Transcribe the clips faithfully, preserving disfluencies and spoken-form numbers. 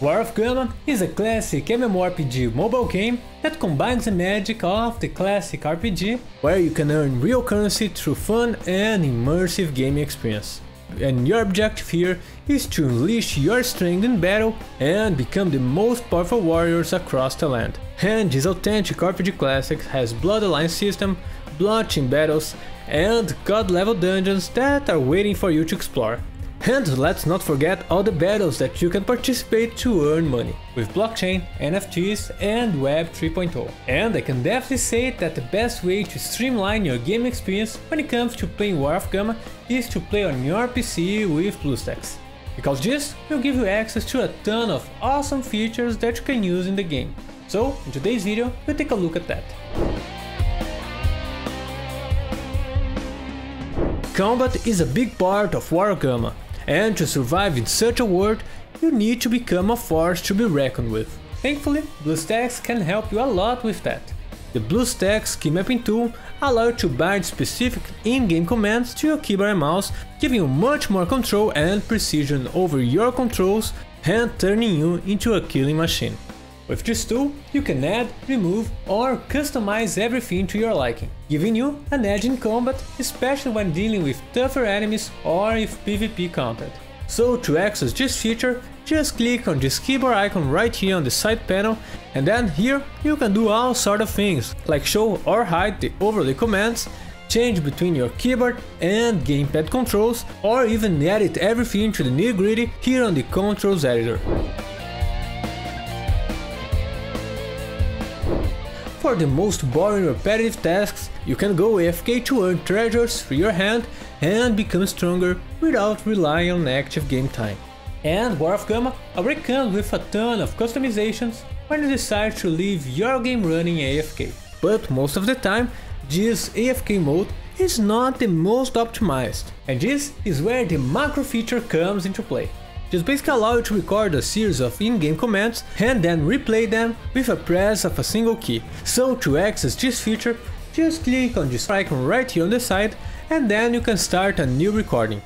War of GAMA is a classic MMORPG mobile game that combines the magic of the classic R P G, where you can earn real currency through fun and immersive gaming experience. And your objective here is to unleash your strength in battle and become the most powerful warriors across the land. And this authentic R P G classic has blood alliance system, blood-chain battles and god-level dungeons that are waiting for you to explore. And let's not forget all the battles that you can participate to earn money, with blockchain, N F Ts and web three point oh. And I can definitely say that the best way to streamline your game experience when it comes to playing War of GAMA is to play on your P C with BlueStacks, because this will give you access to a ton of awesome features that you can use in the game. So, in today's video, we'll take a look at that. Combat is a big part of War of GAMA, and to survive in such a world, you need to become a force to be reckoned with. Thankfully, BlueStacks can help you a lot with that. The BlueStacks key mapping tool allows you to bind specific in-game commands to your keyboard and mouse, giving you much more control and precision over your controls and turning you into a killing machine. With this tool, you can add, remove or customize everything to your liking, giving you an edge in combat, especially when dealing with tougher enemies or if P V P counted. So to access this feature, just click on this keyboard icon right here on the side panel, and then here you can do all sort of things, like show or hide the overlay commands, change between your keyboard and gamepad controls, or even edit everything to the nitty-gritty here on the controls editor. For the most boring repetitive tasks, you can go A F K to earn treasures for your hand and become stronger without relying on active game time. And War of GAMA already comes with a ton of customizations when you decide to leave your game running A F K. But most of the time, this A F K mode is not the most optimized, and this is where the macro feature comes into play. This basically allows you to record a series of in-game commands and then replay them with a press of a single key. So to access this feature, just click on this icon right here on the side, and then you can start a new recording.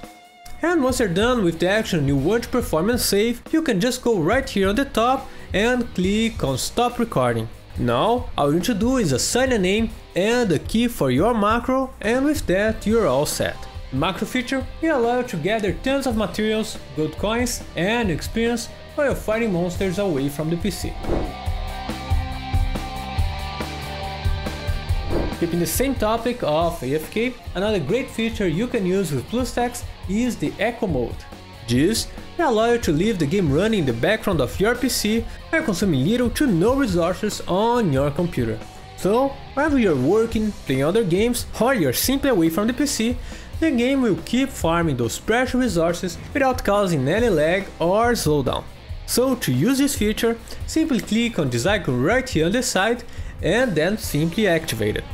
And once you're done with the action you want to perform and save, you can just go right here on the top and click on stop recording. Now all you need to do is assign a name and a key for your macro, and with that you're all set. Macro feature will allow you to gather tons of materials, gold coins and experience while fighting monsters away from the P C. Keeping the same topic of A F K, another great feature you can use with BlueStacks is the Eco Mode. This will allow you to leave the game running in the background of your P C while consuming little to no resources on your computer. So, whether you're working, playing other games or you're simply away from the P C, the game will keep farming those precious resources without causing any lag or slowdown. So to use this feature, simply click on this icon right here on the side and then simply activate it.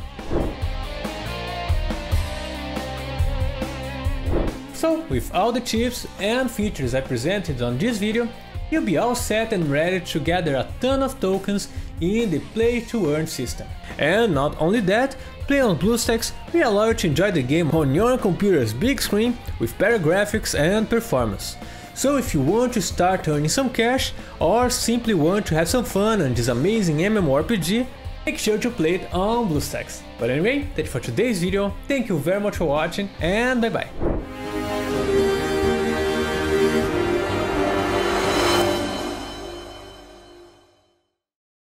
So with all the tips and features I presented on this video, you'll be all set and ready to gather a ton of tokens in the play to earn system. And not only that, play on BlueStacks will allow you to enjoy the game on your computer's big screen with better graphics and performance. So if you want to start earning some cash or simply want to have some fun on this amazing MMORPG, make sure to play it on BlueStacks. But anyway, that's it for today's video. Thank you very much for watching and bye bye.